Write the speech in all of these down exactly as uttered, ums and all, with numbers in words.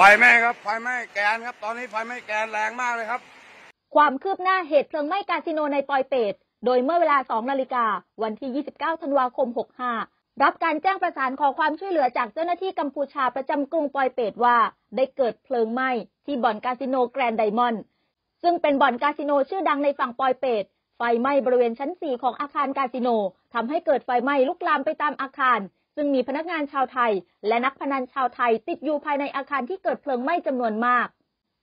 ไฟไหม้ครับไฟไหม้แกนครับตอนนี้ไฟไหม้แกนแรงมากเลยครับความคืบหน้าเหตุเพลิงไหม้คาสิโนในปอยเปตโดยเมื่อเวลาสองนาฬิกาวันที่ยี่สิบเก้าธันวาคมหกสิบห้ารับการแจ้งประสานขอความช่วยเหลือจากเจ้าหน้าที่กัมพูชาประจำกรุงปอยเปตว่าได้เกิดเพลิงไหม้ที่บ่อนคาสิโนแกรนด์ไดมอนด์ซึ่งเป็นบ่อนคาสิโนชื่อดังในฝั่งปอยเปตไฟไหม้บริเวณชั้นสี่ของอาคารคาสิโนทำให้เกิดไฟไหม้ลุกลามไปตามอาคารซึ่งมีพนักงานชาวไทยและนักพนันชาวไทยติดอยู่ภายในอาคารที่เกิดเพลิงไหม้จำนวนมาก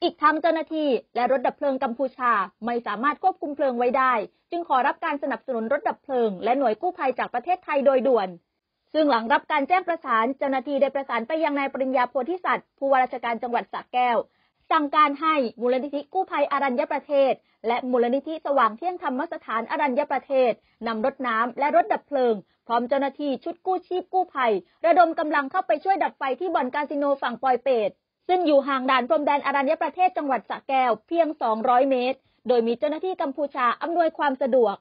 อีกทั้งเจ้าหน้าที่และรถดับเพลิงกัมพูชาไม่สามารถควบคุมเพลิงไว้ได้จึงขอรับการสนับสนุนรถดับเพลิงและหน่วยกู้ภัยจากประเทศไทยโดยด่วนซึ่งหลังรับการแจ้งประสานเจ้าหน้าที่ได้ประสานไปยังนายปริญญาโพธิสัตย์ผู้ว่าราชการจังหวัดสระแก้วสั่งการให้มูลนิธิกู้ภัยอรัญญประเทศและมูลนิธิสว่างเที่ยงธรรมสถานอรัญญประเทศนำรถน้ำและรถดับเพลิงพร้อมเจ้าหน้าที่ชุดกู้ชีพกู้ภัยระดมกำลังเข้าไปช่วยดับไฟที่บ่อนคาสิโนฝั่งปอยเปตซึ่งอยู่ห่างด่านพรมแดนอรัญญประเทศจังหวัดสระแก้วเพียงสองร้อยเมตรโดยมีเจ้าหน้าที่กัมพูชาอำนวยความสะดวก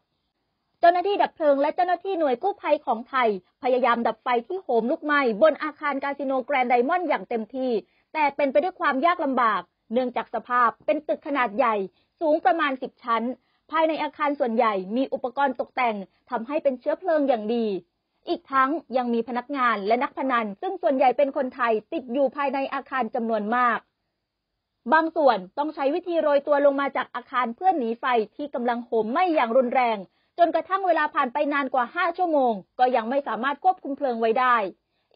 เจ้าหน้าที่ดับเพลิงและเจ้าหน้าที่หน่วยกู้ภัยของไทยพยายามดับไฟที่โหมลุกไหม้บนอาคารคาสิโนแกรนด์ไดมอนด์อย่างเต็มที่แต่เป็นไปด้วยความยากลำบากเนื่องจากสภาพเป็นตึกขนาดใหญ่สูงประมาณสิบชั้นภายในอาคารส่วนใหญ่มีอุปกรณ์ตกแต่งทำให้เป็นเชื้อเพลิงอย่างดีอีกทั้งยังมีพนักงานและนักพนันซึ่งส่วนใหญ่เป็นคนไทยติดอยู่ภายในอาคารจำนวนมากบางส่วนต้องใช้วิธีโรยตัวลงมาจากอาคารเพื่อหนีไฟที่กำลังโหมไหม้อย่างรุนแรงจนกระทั่งเวลาผ่านไปนานกว่าห้าชั่วโมงก็ยังไม่สามารถควบคุมเพลิงไว้ได้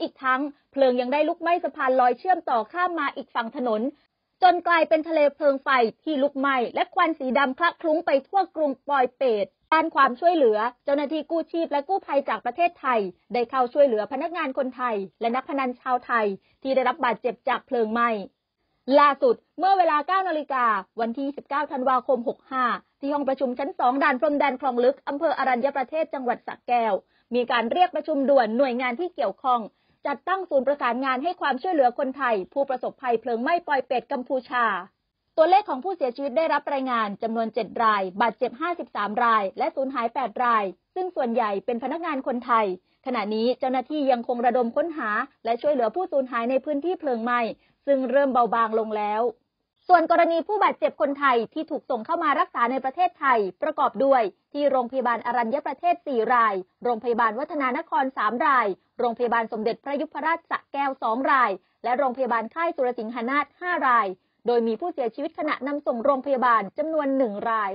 อีกทั้งเพลิงยังได้ลุกไหม้สะพานลอยเชื่อมต่อข้ามมาอีกฝั่งถนนจนกลายเป็นทะเลเพลิงไฟที่ลุกไหม้และควันสีดำคละคลุ้งไปทั่วกรุงปอยเปตด้านความช่วยเหลือเจ้าหน้าที่กู้ชีพและกู้ภัยจากประเทศไทยได้เข้าช่วยเหลือพนักงานคนไทยและนักพนันชาวไทยที่ได้รับบาดเจ็บจากเพลิงไหม้ล่าสุดเมื่อเวลาเก้านาฬิกาวันที่ยี่สิบเก้าธันวาคมหกสิบห้าที่ห้องประชุมชั้นสองด่านพรมแดนคลองลึกอำเภออรัญญประเทศจังหวัดสระแก้วมีการเรียกประชุมด่วนหน่วยงานที่เกี่ยวข้องจัดตั้งศูนย์ประสานงานให้ความช่วยเหลือคนไทยผู้ประสบภัยเพลิงไหม้ปอยเปตกัมพูชาตัวเลขของผู้เสียชีวิตได้รับรายงานจำนวนเจ็ดรายบาดเจ็บห้าสิบสามรายและสูญหายแปดรายซึ่งส่วนใหญ่เป็นพนักงานคนไทยขณะนี้เจ้าหน้าที่ยังคงระดมค้นหาและช่วยเหลือผู้สูญหายในพื้นที่เพลิงไหม้ซึ่งเริ่มเบาบางลงแล้วส่วนกรณีผู้บาดเจ็บคนไทยที่ถูกส่งเข้ามารักษาในประเทศไทยประกอบด้วยที่โรงพยาบาลอรัญญประเทศสี่รายโรงพยาบาลวัฒนานครสามรายโรงพยาบาลสมเด็จพระยุพราชสระแก้วสองรายและโรงพยาบาลค่ายสุรสิงหนาถห้ารายโดยมีผู้เสียชีวิตขณะนำส่งโรงพยาบาลจำนวนหนึ่งราย